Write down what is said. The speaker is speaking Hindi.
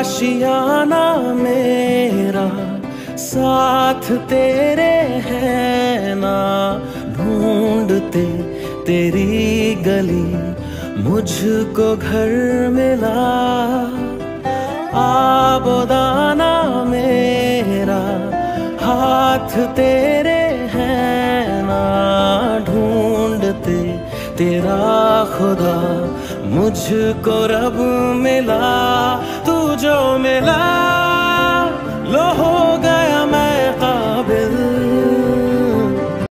आशियाना मेरा साथ तेरे है ना, ढूंढते तेरी गली मुझको घर मिला। आबोदाना मेरा हाथ तेरे है ना, ढूंढते तेरा खुदा मुझको रब मिला। तू जो मिला लो हो गया मैं